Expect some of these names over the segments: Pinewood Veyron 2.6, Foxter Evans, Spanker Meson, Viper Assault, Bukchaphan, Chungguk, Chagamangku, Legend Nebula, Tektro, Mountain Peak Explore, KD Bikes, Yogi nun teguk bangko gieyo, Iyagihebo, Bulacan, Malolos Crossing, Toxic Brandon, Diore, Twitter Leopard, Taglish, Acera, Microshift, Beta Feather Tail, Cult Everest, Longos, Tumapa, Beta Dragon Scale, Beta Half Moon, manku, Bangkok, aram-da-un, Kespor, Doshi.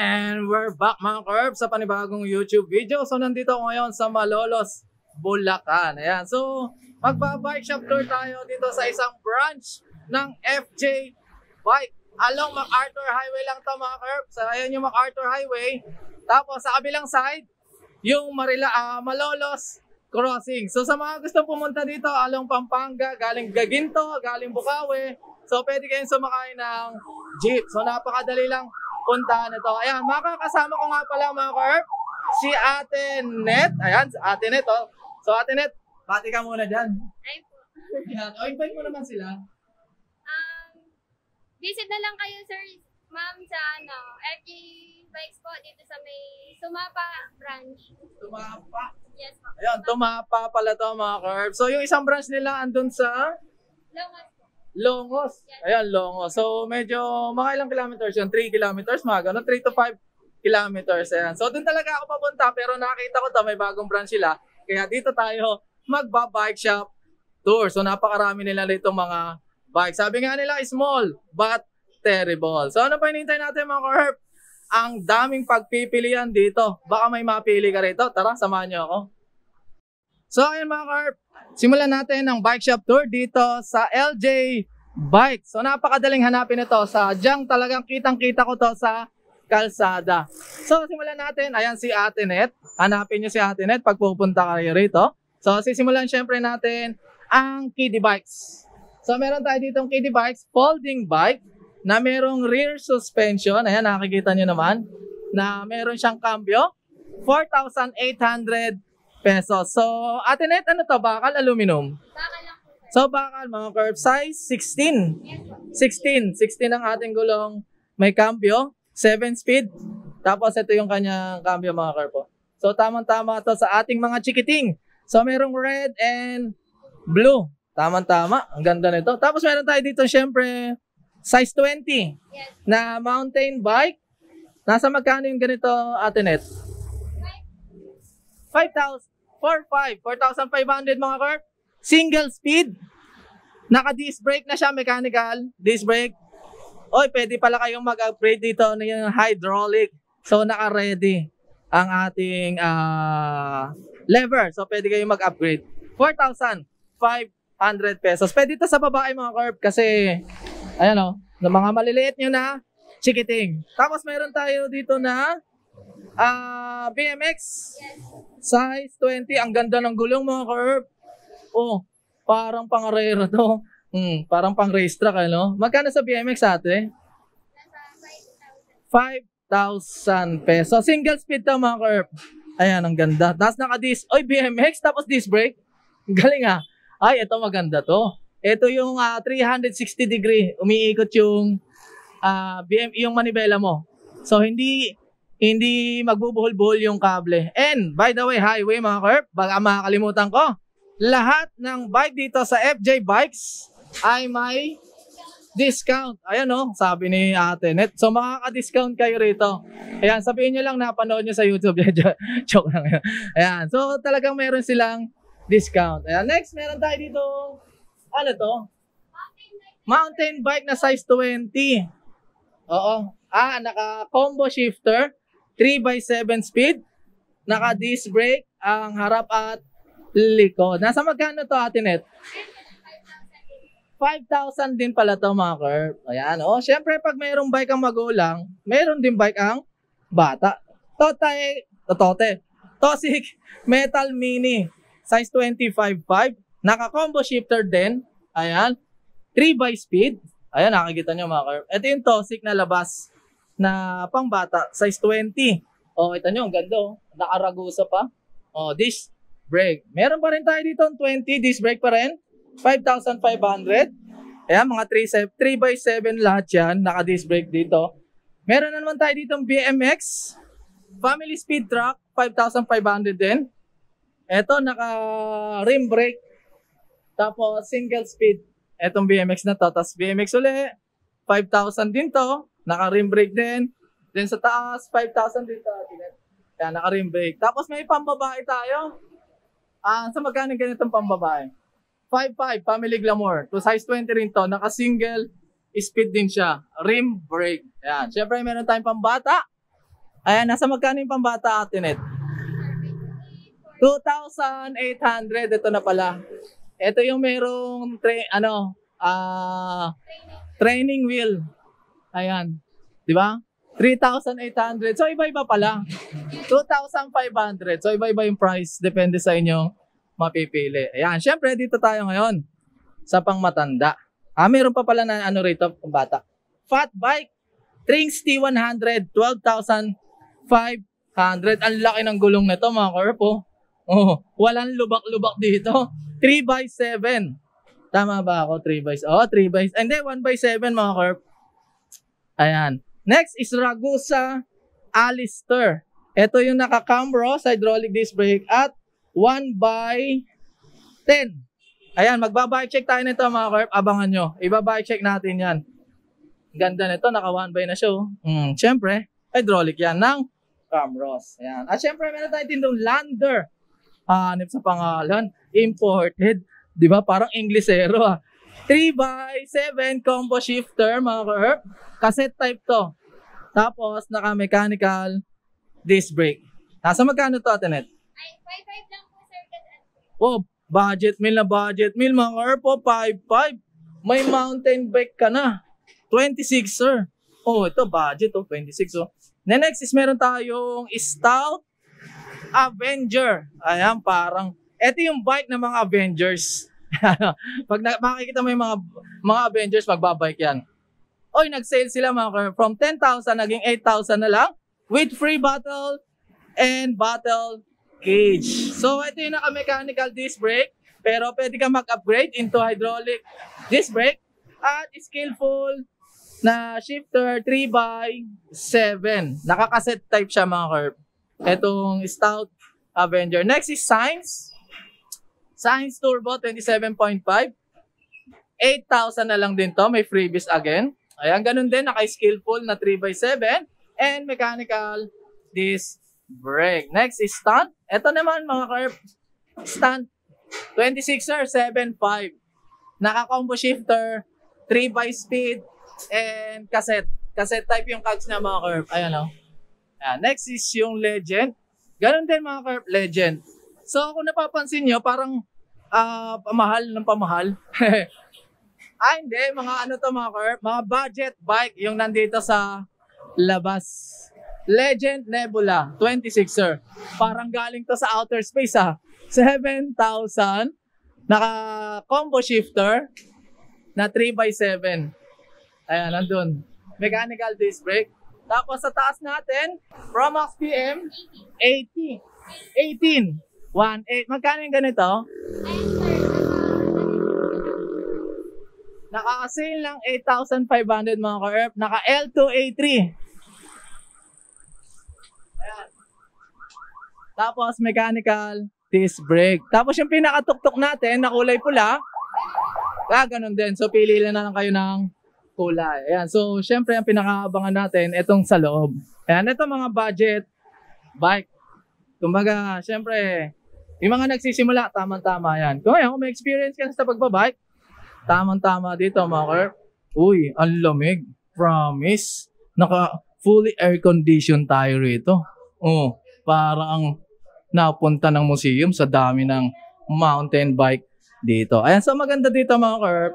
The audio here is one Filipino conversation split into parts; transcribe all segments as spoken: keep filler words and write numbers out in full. And we're back mga Curb sa panibagong YouTube video. So nandito ako ngayon sa Malolos, Bulacan. Ayan. So magbabike shop tour tayo dito sa isang branch ng F J Bike. Along MacArthur Highway lang ito mga Curb. So ayan yung MacArthur Highway. Tapos sa kabilang side, yung Marila, uh, Malolos Crossing. So sa mga gusto pumunta dito, along Pampanga, galing Gaginto, galing Bukawi. So pwede kayong sumakay ng jeep. So napakadali lang puntahan ito. Ayan, makakasama ko nga pala mga Curb, si Ate Net. Ayan, si Ate Net oh. So Ate Net, pati ka muna dyan. Ay po. Ayan, o invite mo naman sila. Um, visit na lang kayo sir, ma'am sa ano, F J Bikes po dito sa may Tumapa branch. Tumapa? Yes po. Ayan, Tumapa pala to mga Curb. So yung isang branch nila andun sa? Longas. Longos. Ayan, Longos. So, medyo mga ilang kilometers yun? three kilometers, mga gano'n. three to five kilometers. Ayan. So, doon talaga ako papunta pero nakita ko ito, may bagong branch sila. Kaya dito tayo magba-bike shop tour. So, napakarami nila dito mga bike. Sabi nga nila, small but terrible. So, ano pa hinihintay natin mga Curb? Ang daming pagpipilian dito. Baka may mapili ka rito. Tara, samahan niyo ako. So, ayan mga Curb. Simulan natin ang bike shop tour dito sa L J Bike. So napakadaling hanapin ito. Sadyang talagang kitang-kita ko to sa kalsada. So simulan natin. Ayan si Ate Net. Hanapin nyo si Ate Net pag pupunta kayo rito. So sisimulan syempre natin ang K D Bikes. So meron tayo ditong K D Bikes folding bike na merong rear suspension. Ayan nakikita nyo naman na meron siyang cambio. four thousand eight hundred pesos. So, Ate Net, ano to? Bakal, aluminum? Bakal lang po. So, bakal, mga Curb. Size, sixteen. sixteen. sixteen ang ating gulong. May cambio. seven speed. Tapos, ito yung kanyang cambio, mga Curb po. So, tamang-tama to sa ating mga chikiting. So, merong red and blue. Tamang-tama. Ang ganda nito. Tapos, meron tayo dito, syempre, size twenty. Yes. Na mountain bike. Nasa magkano yung ganito, Ate Net? four thousand five hundred mga Curb. Single speed. Naka-disc brake na siya. Mechanical. Disc brake. Oy, pwede pala kayong mag-upgrade dito ng hydraulic. So, naka-ready ang ating uh, lever. So, pwede kayong mag-upgrade. four thousand five hundred pesos. Pwede ito sa babae mga Curb kasi, ayan o, mga maliliit nyo na chikiting. Tapos, meron tayo dito na Uh, B M X. Size twenty. Ang ganda ng gulong mga Curb. Oh, parang pang-rero to. Hmm, parang pang-race track, ano? Magkano sa B M X ate? five thousand pesos. Single speed to mga Curb. Ayan, ang ganda. Tapos naka-disc. Oy, B M X tapos disc brake. Galing ah. Ay, ito maganda to. Ito yung uh, three sixty degree. Umiikot yung uh, B M, yung manibela mo. So, hindi... Hindi magbubuhol-buhol yung kable. And, by the way, highway mga Curb, baka makakalimutan ko, lahat ng bike dito sa F J Bikes ay may discount. Ayan o, oh, sabi ni Ate Net. So, makaka-discount kayo rito. Ayan, sabihin nyo lang, napanood nyo sa YouTube. Joke lang yun. Ayan, so talagang meron silang discount. Ayan, next, meron tayo dito, ano to? Mountain bike na size twenty. Oo. Ah, naka-combo shifter. three by seven speed, naka-disc brake, ang harap at likod. Nasa magkano to Ate Net? five thousand din pala to mga Curb. Ayan, oh, syempre pag mayroong bike ang magulang, mayroon din bike ang bata. Totote, totote. Toxic Metal Mini, size twenty-five point five, naka-combo shifter din. Ayan, three by speed. Ayan, nakikita nyo mga Curb. Ito yung Toxic na labas na pangbata, size twenty. O, oh, ito nyo, ang ganda. Oh. Naka-Ragusa pa. O, oh, disc brake. Meron pa rin tayo dito, twenty, disc brake pa rin. five thousand five hundred. Ayan, mga three by seven lahat yan. Naka-disc brake dito. Meron na naman tayo dito, B M X. Family speed truck, five thousand five hundred din. Ito, naka-rim brake. Tapos, single speed. Itong B M X na to. Tapos, B M X uli. five thousand din to. Naka-rim brake din. Then sa taas, five thousand din to. Kaya naka-rim brake. Tapos may pambabae tayo. Ah, sa magkano ganitong pambabae? five point five, Family Glamour. To size twenty rin to. Naka-single speed din siya. Rim brake. Ayan. Siyempre, meron tayong pambata. Ayan, nasa magkano yung pambata Ate Net? two thousand eight hundred. Ito na pala. Ito yung merong tra ano, uh, training wheel. Ayan. Di ba? three thousand eight hundred. So, iba-iba pala. two thousand five hundred. So, iba-iba yung price. Depende sa inyong mapipili. Ayan. Siyempre, dito tayo ngayon sa pangmatanda. Ah, meron pa pala na ano rito, pambata. Fat bike. Trinx T one hundred. twelve thousand five hundred. Ang laki ng gulong nito mga korpo. Oh, walang lubak-lubak dito. three by seven. Tama ba ako? three by seven. Oh, three by seven. And then one by seven mga korp. Ayan. Next is Ragusa Alister. Ito yung naka-cambro, hydraulic disc brake at one by ten. Ayan, magba-bike check tayo nito mga korp. Abangan nyo. Iba-bike check natin yan. Ganda nito, naka one by na show. Mm, siyempre, hydraulic yan ng Camros. Ayan. At syempre, meron tayo din doon, Lander. Hanip ah, sa pangalan. Imported. Di ba? Parang Englishero ah. three by seven combo shifter, mga ka-herp. Cassette type to. Tapos, naka-mechanical disc brake. Nasa magkano to, Ate Net? Ay, five five lang po, sir. Oh, budget meal na budget meal, mga ka-herp. Oh, five five. May mountain bike ka na. twenty-six, sir. Oh, ito, budget. Oh, twenty-six, oh. Na next is meron tayong Stout Avenger. Ayan, parang, ito yung bike ng mga Avengers. Pag na, makikita mo yung mga, mga Avengers, magbabike yan. Oy, nag-sale sila mga, from ten thousand naging eight thousand na lang with free battle and battle cage. So, ito yung naka-mechanical disc brake, pero pwede ka mag-upgrade into hydraulic disc brake at skillful na shifter three by seven. Naka-cassette type siya mga kerp. Itong Stout Avenger. Next is Science. Science Turbo twenty-seven point five. eight thousand na lang din to. May freebies again. Ayan, ganun din. Naka-skillful na three by seven. And mechanical disc brake. Next is Stunt. Ito naman mga kerp. Stunt twenty-sixer seven point five. Naka-combo shifter three by speed. And cassette. Cassette type yung cogs niya mga kerp. Ayan o. Ayan. Next is yung Legend. Ganon din mga kerp. Legend. So kung napapansin nyo, parang uh, pamahal ng pamahal. Ah hindi. Mga ano to mga kerp. Mga budget bike yung nandito sa labas. Legend Nebula. twenty-six sir. Parang galing to sa outer space ha. seven thousand. Naka combo shifter na three by seven. Ayan, nandun. Mechanical disc brake. Tapos sa taas natin, Promax P M eighteen. one eight. Magkano yung ganito? Naka-sale ng eight thousand five hundred mga ka-herp. Naka-L two A three. Ayan. Tapos mechanical disc brake. Tapos yung pinakatuktok natin, na kulay pula. Ah, ganun din. So pili na lang kayo ng kulay. Ayan. So, syempre, ang pinakaabangan natin, itong sa loob. Ayan, ito mga budget bike. Kumbaga, syempre, yung mga nagsisimula, tamang-tama yan. Kung ayan, kung may experience ka sa pagbabike, tamang-tama dito, mga kerp. Uy, ang lamig. Promise. Naka, fully air-conditioned tayo rito. Oh, parang napunta ng museum sa dami ng mountain bike dito. Ayan, so maganda dito, mga kerp.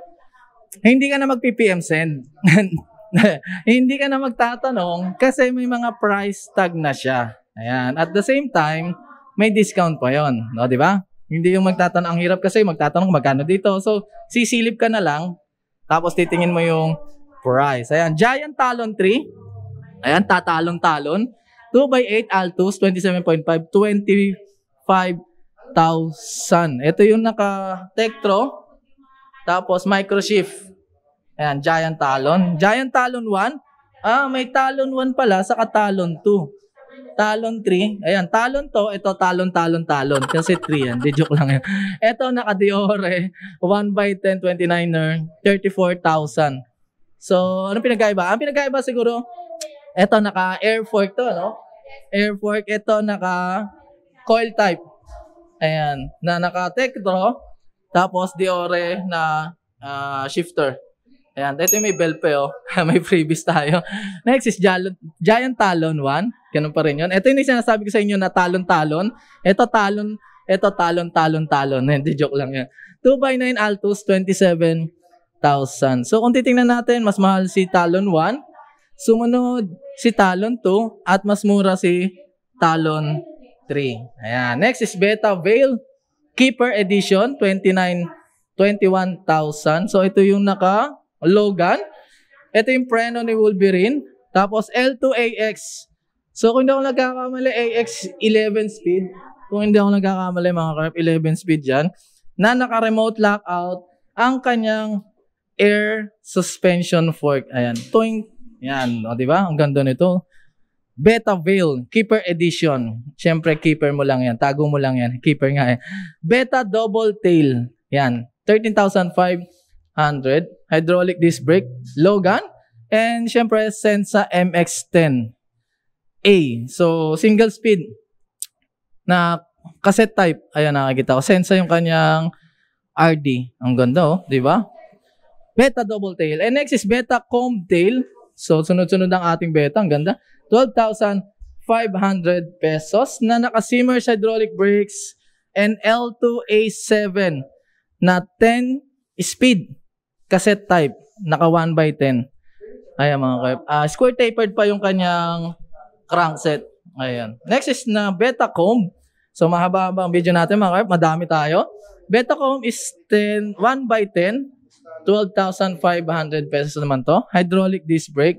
Hindi ka na mag-P P M send. Hindi ka na magtatanong kasi may mga price tag na siya. Ayan. At the same time, may discount pa yon, no, di ba? Hindi yung magtatanong. Ang hirap kasi magtatanong magkano dito. So, sisilip ka na lang. Tapos titingin mo yung price. Ayan. Giant Talon three. Ayan. Tatalon-talon. two by eight Altus. twenty-seven point five. twenty-five thousand. Ito yung naka-Tektro. Tapos, microshift. Ayan, Giant Talon. Giant Talon one. Ah, may Talon one pala, saka Talon two. Talon three. Ayan, Talon to. Ito, Talon, Talon, Talon. Kasi three yan. Di joke lang yan. Ito, naka-Diore. one by ten, twenty-niner. thirty-four thousand. So, anong pinagkaiba? Ang pinagkaiba siguro, ito, naka-air fork to, no? Air fork. Ito, naka-coil type. Ayan, na naka-tech draw. Tapos, Diore na uh, shifter. Ayan, ito yung may belt pa yun. May freebies tayo. Next is Giant Talon one. Ganun pa rin yun. Ito yung sinasabi ko sa inyo na Talon-Talon. Ito Talon, ito Talon-Talon-Talon. Hindi, joke lang yan. two by nine Altus, twenty-seven thousand. So, kung titingnan natin, mas mahal si Talon one. Sumunod si Talon two at mas mura si Talon three. Ayan. Next is Beta Veil Keeper Edition, twenty-nine, twenty-one thousand. So, ito yung naka-Logan. Ito yung preno ni Wolverine. Tapos, L two A X. So, kung hindi ako nagkakamali, A X eleven speed. Kung hindi ako nagkakamali, mga karap, eleven speed yan. Na naka-remote lockout ang kanyang air suspension fork. Ayan. Toing. Ayan. O, diba? Ang ganda nito. Beta Veil Keeper Edition. Siyempre, keeper mo lang yan. Tago mo lang yan. Keeper nga yan. Beta Double Tail. Yan. thirteen thousand five hundred. Hydraulic disc brake. Logan. And siyempre, Sensa M X ten A. So, single speed. Na cassette type. Ayan, nakakita ko. Sensa yung kanyang R D. Ang ganda, oh. Diba? Beta Double Tail. And next is Beta Comb Tail. So, sunod-sunod ang ating beta. Ang ganda. twelve thousand five hundred pesos na naka-simmer hydraulic brakes and L two A seven na ten speed cassette type. Naka one by ten. Ayan mga kayop. Uh, square tapered pa yung kanyang crankset. Ayan. Next is na Beta Comb. So mahaba-haba ang video natin mga kayop. Madami tayo. Beta Comb is one by ten. twelve thousand five hundred pesos naman to. Hydraulic disc brake.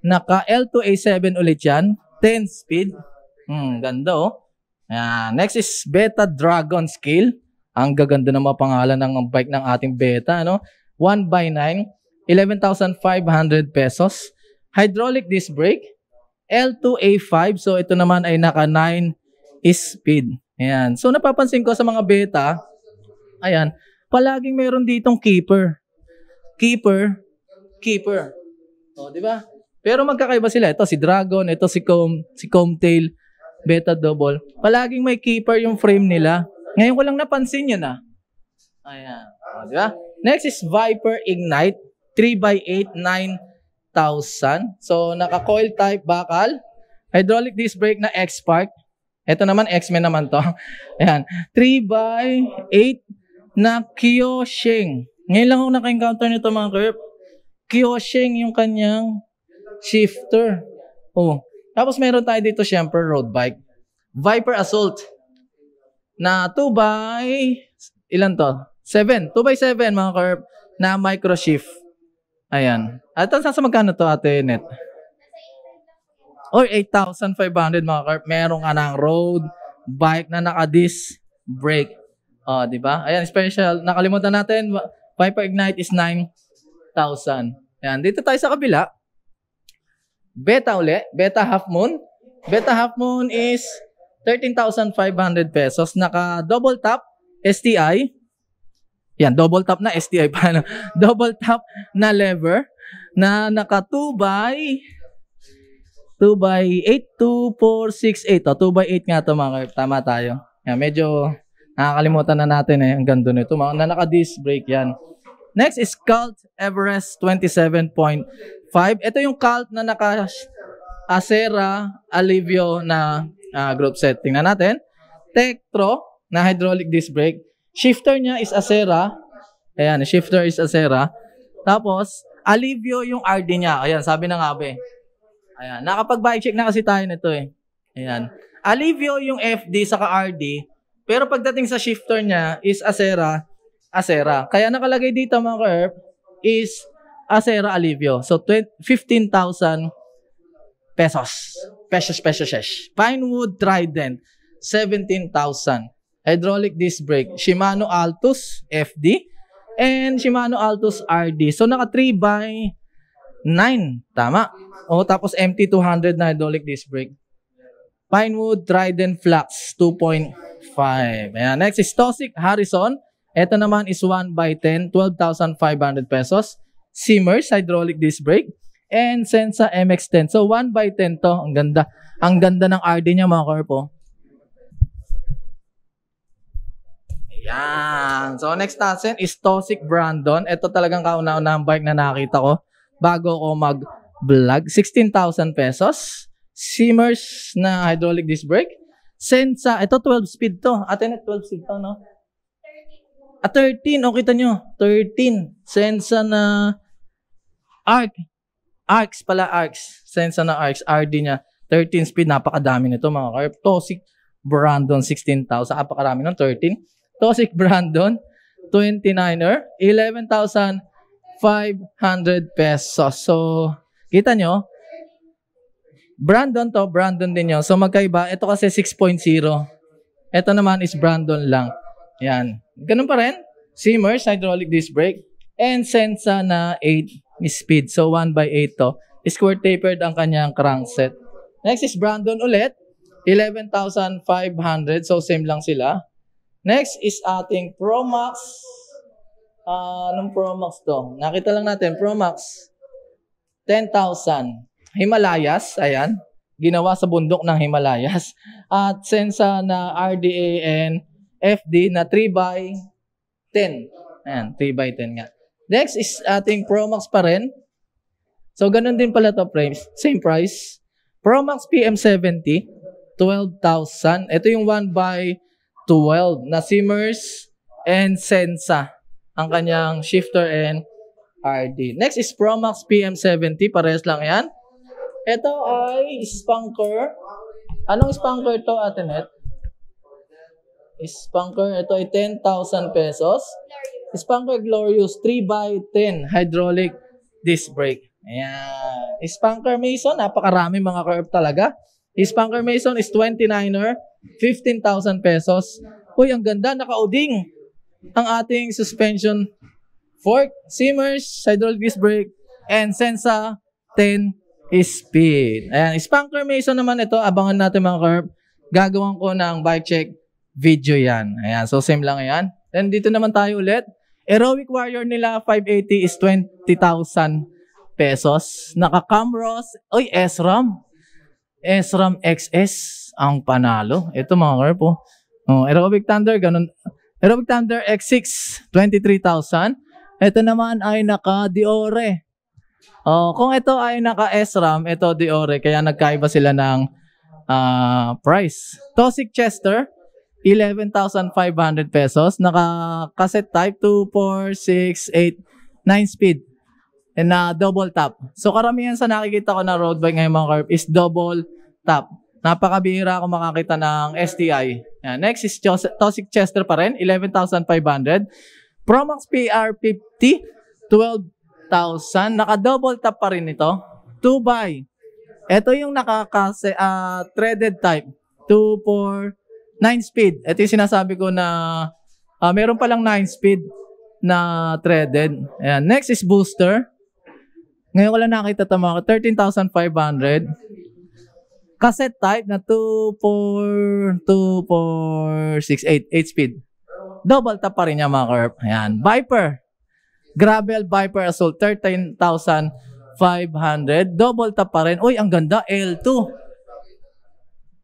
Naka L two A seven ulit yan. ten speed. Hmm, ganda oh. Ayan. Next is Beta Dragon Scale. Ang gaganda ng mga pangalan ng bike ng ating beta. Ano? one by nine. eleven thousand five hundred pesos. Hydraulic disc brake. L two A five. So, ito naman ay naka nine speed. Ayan. So, napapansin ko sa mga beta. Ayan. Palaging meron ditong keeper. Keeper. Keeper. O, di ba? Pero magkakaiba sila. Ito si Dragon, ito si Com, si Comtail, Beta Double. Palaging may keeper yung frame nila. Ngayon ko lang napansin yun ah. Ayan. O, diba? Next is Viper Ignite. three by eight, nine thousand. So, naka-coil type bakal. Hydraulic disc brake na X-Park. Ito naman, X-Men naman to. Ayan. three by eight na Kyosheng. Ngayon lang ako naka-encounter nito mga kerp. Kyosheng yung kanyang shifter. Oh. Tapos meron tayo dito siyempre road bike. Viper Assault. Na two by ilan to? seven. two by seven mga curve na micro shift. Ayan. At saan sa magkano to Ate Net? Or eight thousand five hundred mga curve. Meron ka ng road bike na naka-disc brake. Oh, di ba? Ayan, special. Nakalimutan natin. Viper Ignite is nine thousand. Ayan. Dito tayo sa kabila. Beta uli, Beta Half Moon. Beta Half Moon is thirteen thousand five hundred pesos. Naka double tap S T I. Yan, double tap na S T I paano? Double tap na lever na naka two by eight, two four six eight. O, two by eight nga ito mga kayop. Tama tayo. Yan, medyo nakakalimutan na natin eh. Ang ganda nito. Na naka disc brake yan. Next is Cult Everest twenty-seven point five. Ito yung Cult na naka-Acera Alivio na uh, group set. Tingnan natin. Tektro na hydraulic disc brake. Shifter niya is Acera. Ayan, shifter is Acera. Tapos, Alivio yung R D niya. Ayan, sabi na nga ba eh. Ayan, nakapag-bike check na kasi tayo nito eh. Ayan. Alivio yung F D saka R D. Pero pagdating sa shifter niya is Acera. Acera. Kaya nakalagay dito mga ka-erp is Acera Alivio. So, fifteen thousand pesos. Pesos, pesos, pesos. Pinewood Trident, seventeen thousand. Hydraulic disc brake. Shimano Altus F D. And Shimano Altus R D. So, naka three by nine. Tama. O, tapos M T two hundred na hydraulic disc brake. Pinewood Trident Flux, two point five. Ayan. Next is Toxic Harrison. Ito naman is one by ten, twelve thousand five hundred pesos. Simmers, hydraulic disc brake. And Sensa M X ten. So, one by ten to. Ang ganda. Ang ganda ng R D niya, mga korpo. Yan. So next natin is Toxic Brandon. Ito talagang kauna-unahang bike na nakita ko bago ko mag-vlog. sixteen thousand pesos. Simmers na hydraulic disc brake. Sensa. Ito twelve speed to. Ate Net twelve speed to, no? At thirteen. O, kita nyo. thirteen. Sensa na arc. Arcs pala. Arcs. Sensa na arcs. R D niya. thirteen speed. Napakadami nito mga karp. Toxic Brandon sixteen thousand. Apakarami nun, thirteen. Toxic Brandon twenty-niner, eleven thousand five hundred pesos. So, kita nyo, Brandon to, Brandon din yun. So, magkaiba. Ito kasi six point zero. Ito naman is Brandon lang. Yan. Ganun pa rin. Simmers, hydraulic disc brake. And Sensa na eight speed. So, one by eight to. Square tapered ang kanyang crankset. Next is Brandon ulit. eleven thousand five hundred. So, same lang sila. Next is ating Promax. Uh, anong Promax to? Nakita lang natin. Promax. ten thousand. Himalayas. Ayan. Ginawa sa bundok ng Himalayas. At Sensa na R D A and F D na three by ten. Ayan. three by ten nga. Next is ating Promax pa rin. So, ganun din pala to frames. Same price. Promax P M seventy. twelve thousand. Ito yung one by twelve na Simmers and Sensa. Ang kanyang shifter and R D. Next is Promax P M seventy. Parehas lang yan. Ito ay Spanker. Anong Spanker to, Ate Net? Spanker. Ito ay ten thousand pesos. Spanker Glorious. three by ten. Hydraulic disc brake. Ayan. Spanker Meson. Napakarami mga curve talaga. Spanker Meson is twenty-niner, fifteen thousand pesos. Uy, ang ganda, nakauding ang ating suspension fork, Simmers, hydraulic disc brake, and Sensa ten speed. Ayan, Spanker Meson naman ito, abangan natin mga curb. Gagawin ko ng bike check video yan. Ayan, so same lang yan. Then dito naman tayo ulit. Heroic Warrior nila, five eighty is twenty thousand pesos. Naka-Camros, uy, S RAM. S RAM X S ang panalo. Ito mga karp, oh. Oh, Aerobic Thunder, ganun. Aerobic Thunder X six, twenty-three thousand. Ito naman ay naka-Diore. Oh, kung ito ay naka-S RAM, ito Diore. Kaya nagkaiba sila ng uh, price. Toxic Chester, eleven thousand five hundred pesos. Naka-cassette type, two, four, six, eight, nine speed. Na double tap. So karamihan sa nakikita ko na road bike ngayon mga karp is double tap. Napakabihira ako makakita ng S T I. Yan. Next is Toxic Chester pa rin, eleven thousand five hundred. Promax P R fifty, twelve thousand. Naka double tap pa rin ito. two by. Ito yung nakakase uh, threaded type. two, four, nine speed. Ito yung sinasabi ko na uh, meron palang nine speed na threaded. Ayan. Next is Booster. Ngayon ko lang nakita ito mga thirteen thousand five hundred. Cassette type na two, four, two, four, six, eight, eight speed. Double tap pa rin niya mga karp. Ayan. Viper. Gravel Viper Assault. thirteen thousand five hundred. Double tap pa rin. Uy, ang ganda. L two.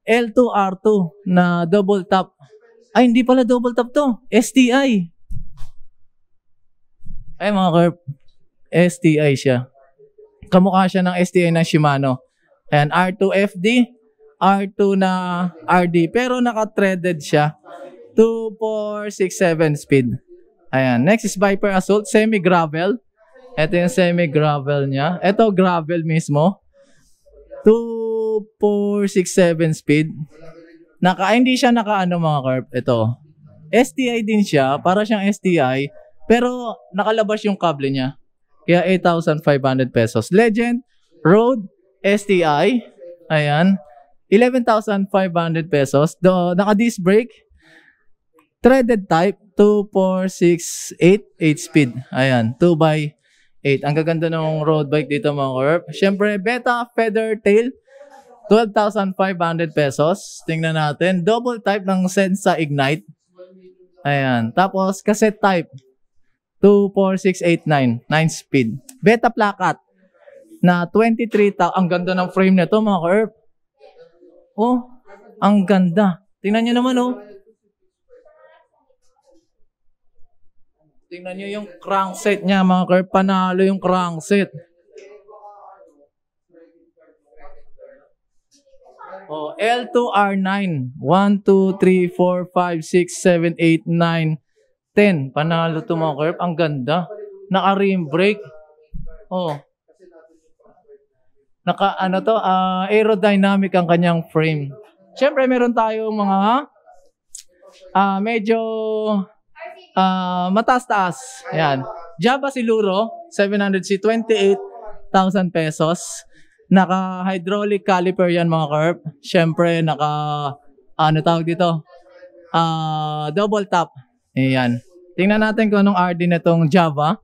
L two R two na double tap. Ay, hindi pala double tap to. S T I. Ay mga karp. S T I siya. Kamukha siya ng S T I ng Shimano. Ayan, R two F D, R two na R D. Pero naka-threaded siya. two, four, six, seven speed. Ayan. Next is Viper Assault. Semi-gravel. Ito yung semi-gravel niya. Ito, gravel mismo. two, four, six, seven speed. Naka, hindi siya naka-ano mga karp. Ito. S T I din siya. Para siyang S T I. Pero nakalabas yung kable niya. Kaya eight thousand five hundred pesos. Legend, Road, S T I. Ayan. eleven thousand five hundred pesos. Do, naka-disc brake. Threaded type. two, four, six, eight, eight speed. Ayan. two by eight. Ang gaganda ng road bike dito mga karp. Siyempre, Beta Feather Tail. twelve thousand five hundred pesos. Tingnan natin. Double type ng Sensa Ignite. Ayan. Tapos, cassette type. two, four, six, eight, nine. nine speed. Beta Placat na twenty-three thousand. Ang ganda ng frame nito mga ka-erp. Oh, ang ganda. Tingnan nyo naman oh. Tingnan nyo yung crankset niya mga kerp. Panalo yung crankset. Oh, L two R nine. one, two, three, four, five, six, seven, eight, nine, ten. Panalo to mga kerp. Ang ganda. Naka-rim brake. Oh. Naka ano to? Uh, aerodynamic ang kanyang frame. Siyempre meron tayo mga uh, medyo... Uh, mataas-taas. Ayan. Java Siluro, seven hundred C twenty-eight thousand pesos. Naka-hydraulic caliper yan mga kerp. Siyempre, naka, ano tawag dito? Uh, double tap. Ayan. Tingnan natin kung anong R D na itong Java.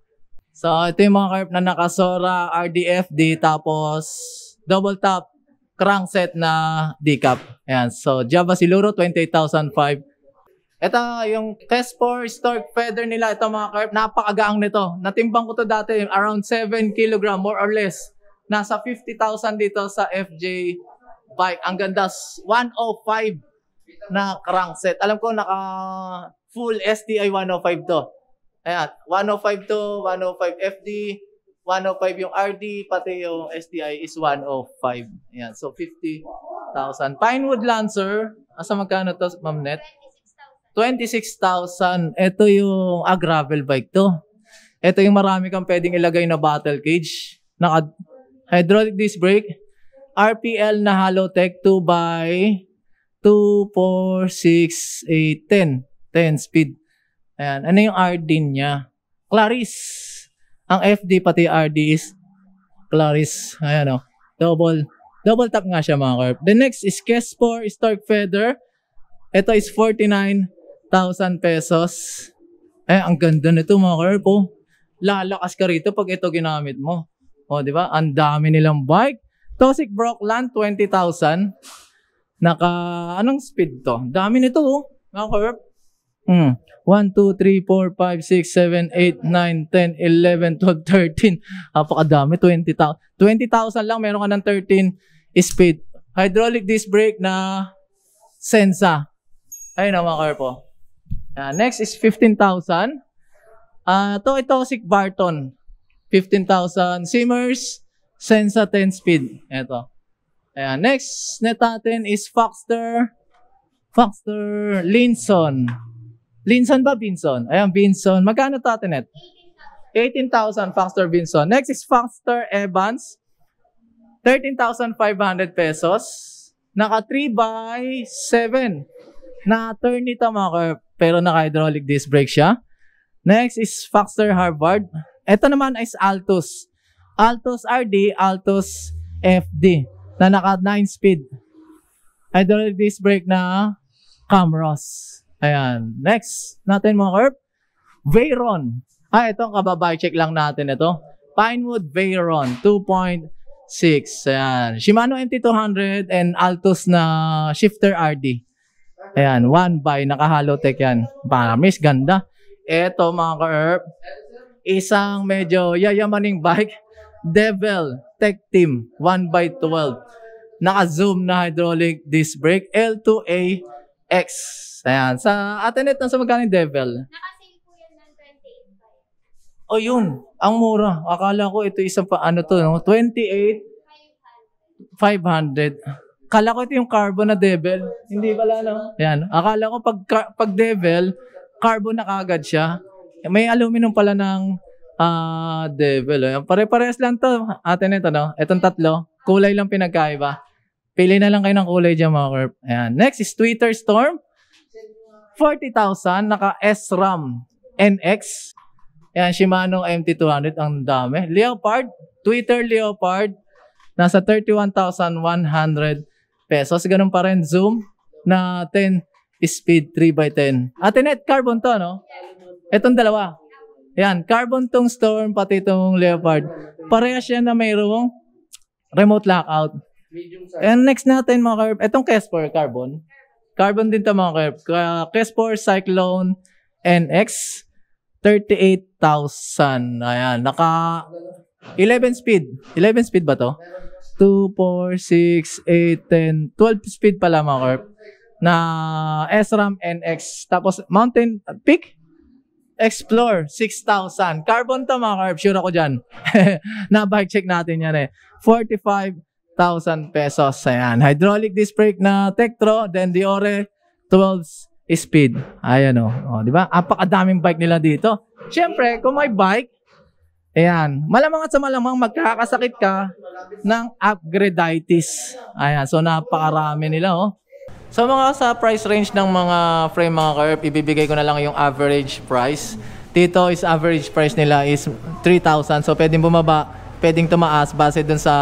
So, ito yung mga kerp na nakasora R D F D tapos double tap crankset na decap. Ayan. So, Java Siluro, twenty-eight thousand five. Ito, yung Kespor Stork Feather nila. Ito mga kerp, napakagaang nito. Natimbang ko to dati, around seven kilogram, more or less. Nasa fifty thousand dito sa F J Bike. Ang ganda, one oh five na crankset. Alam ko, naka full S T I one oh five to. Ayan, one oh five to, one oh five F D, one oh five yung R D, pati yung S T I is one oh five. Ayan, so fifty thousand. Pinewood Lancer, asa magkano to, Ma'am Net? twenty-six thousand. Ito yung ah, gravel bike to. Ito yung marami kang pwedeng ilagay na battle cage. Naka hydraulic disc brake. R P L na Halotech two by two, four, six, eight, ten. ten speed. Ayan. Ano yung R D niya? Clarice. Ang F D pati R D is Clarice. Ayan o. Oh. Double. Double tap nga siya mga kerp. The next is Kespor Stork Feather. Ito is forty-nine thousand pesos. Eh, ang ganda nito mga kerp. Oh. Lalakas ka rito pag ito ginamit mo. O, oh, di ba? Ang dami nilang bike. Toxic Brandon, twenty thousand. Naka, anong speed to? Dami nito, oh. Mga kerp. Hmm. one, two, three, four, five, six, seven, eight, nine, ten, eleven, twelve, thirteen. Apakadami. twenty thousand. twenty thousand lang. Meron ka ng thirteen speed. Hydraulic disc brake na Sensa. Ayun na mga kerpo. Uh, next is fifteen thousand. Uh, to ito, Toxic Barton. fifteen thousand. Simmers, Sensa ten speed. Ito. Ayan. Next net natin is Foxter. Foxter Linson. Linson ba? Binson. Ayan, Binson. Magkano to atin net? eighteen thousand. Foxter Binson. Next is Foxter Evans. thirteen thousand five hundred pesos. Naka three by seven. Na-turn nito mga kerp, pero naka-hydraulic disc brake siya. Next is Foxter Harvard. Ito naman is Altus. Altus R D, Altus F D. Na naka nine speed. Hydraulic disc brake na Camros. Ayan. Next natin mga kerp, Veyron. Ah, ito ang kababay. Check lang natin ito. Pinewood Veyron, two point six. Ayan. Shimano M T two hundred and Altus na shifter R D. Ayan, one by, naka-halotech yan. Paramis, ganda. Eto mga ka-erp, isang medyo yayamaning bike, Devil Tech Team, one by twelve. Naka-zoom na hydraulic disc brake, L two A X. Ayan, sa Ate Net, nasa magkano yung Devil? Naka-sale po yan ng twenty-eight. O yun, ang mura. Akala ko ito isang pa, ano to, no? twenty-eight, five hundred. Akala ko ito yung carbon na Devil. Hindi pala, no? Ayan. Akala ko pag, pag Devil, carbon na kagad siya. May aluminum pala ng uh, Devil. Pare-pares lang to. Atin ito, no? Itong tatlo. Kulay lang pinagkaiba. Pili na lang kayo ng kulay dyan, mga kerp. Ayan. Next is Twitter Storm. forty thousand. Naka S RAM N X. Ayan, Shimano M T two hundred. Ang dami. Leopard. Twitter Leopard. Nasa thirty-one thousand one hundred pesos. Ganun pa rin, zoom na ten speed, three by ten. Ate Net, carbon to, no? Itong dalawa. Yan, carbon tong Storm, pati tong Leopard. Parehas yan na mayroong remote lockout. And next natin, mga kerp, itong Kespor, carbon. Carbon din to, mga kerp. Kespor Cyclone N X, thirty-eight thousand. Ayan, naka eleven speed. eleven speed ba to? two, four, six, eight, ten, twelve speed pala mga kerp na S RAM N X. Tapos Mountain Peak Explore, six thousand. Carbon to mga carbs. Sure ako dyan. Na-bike check natin yan eh. forty-five thousand pesos. Ayan. Hydraulic disc brake na Tektro. Then Diore, twelve speed. Ayan o. O, diba? Apakadaming bike nila dito. Siyempre, kung may bike, ayan. Malamang at sa malamang, magkakasakit ka ng upgradeitis. Ayan. So, napakarami nila o. Oh. So mga sa price range ng mga frame mga ka-erp, ibibigay ko na lang yung average price. Dito is average price nila is three thousand. So pwedeng bumaba, pwedeng tumaas base dun sa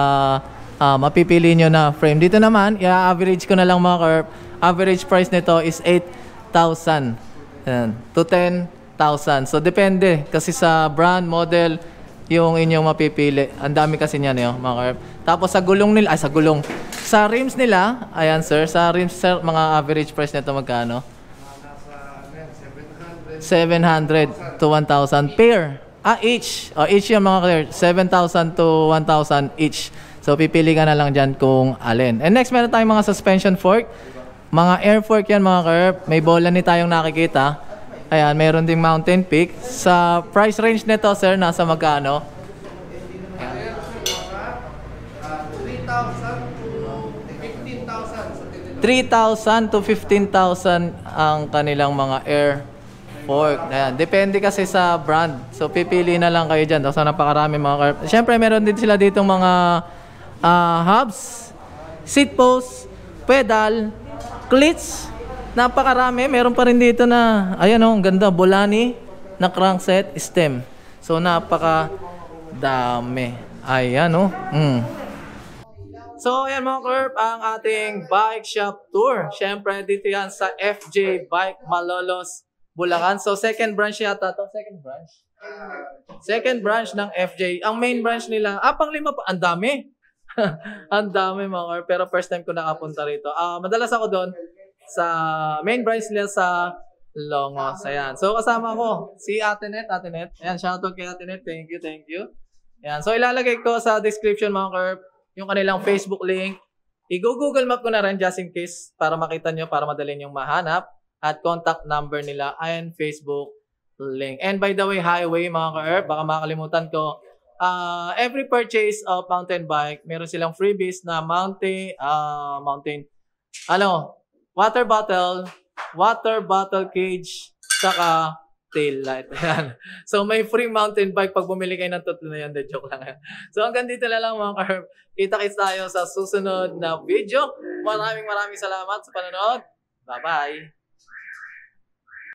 uh, mapipili nyo na frame. Dito naman, i-average ko na lang mga ka-erp. Average price nito is eight thousand to ten thousand. So depende kasi sa brand, model, yung inyong mapipili. Ang dami kasi niyan eh, mga ka-erp. Tapos sa gulong nila, ay sa gulong. Sa rims nila, ayan sir, sa rims sir, mga average price nito magkano? seven hundred to one thousand pair. Ah, each. Oh, each yung mga clear. seven thousand to one thousand each. So, pipili ka na lang dyan kung alin. And next, meron tayong mga suspension fork. Mga air fork yan mga curb. May bola ni tayong nakikita. Ayan, meron ding mountain peak. Sa price range nito sir, nasa magkano? three thousand to fifteen thousand ang kanilang mga air fork. Ayan. Depende kasi sa brand. So, pipili na lang kayo dyan. So, napakarami mga curb. Siyempre, meron din sila dito mga uh, hubs, seat posts, pedal, cleats. Napakarami. Meron pa rin dito na, ayan o, ang ganda, Bolani na crankset stem. So, napakadami. Ayan o. Mm. So, ayan mga curb, ang ating bike shop tour. Siyempre, dito yan sa F J Bike Malolos, Bulacan. So, second branch yata to. Second branch? Second branch ng F J. Ang main branch nila, ah, pang lima pa. Ang dami. Ang dami mga curb. Pero first time ko nakapunta rito. Ah, madalas ako doon sa main branch nila sa Longos. Ayan. So, kasama ko si Ate Net. Ate Net. Ayan, shoutout kay Ate Net. Thank you, thank you. Ayan. So, ilalagay ko sa description mga curb yung kanilang Facebook link. I-google map ko na rin just in case para makita nyo, para madali nyong mahanap. At contact number nila and Facebook link. And by the way, highway mga ka-erp, baka makalimutan ko. Uh, every purchase of mountain bike, meron silang freebies na mountain, uh, mountain, ano, water bottle, water bottle cage, saka tail light. Ayan. So, may free mountain bike pag bumili kayo ng tatlo na yan. De joke lang. So, hanggang dito na lang mga ka-herb. Kita-kits tayo sa susunod na video. Maraming maraming salamat sa panonood. Bye-bye!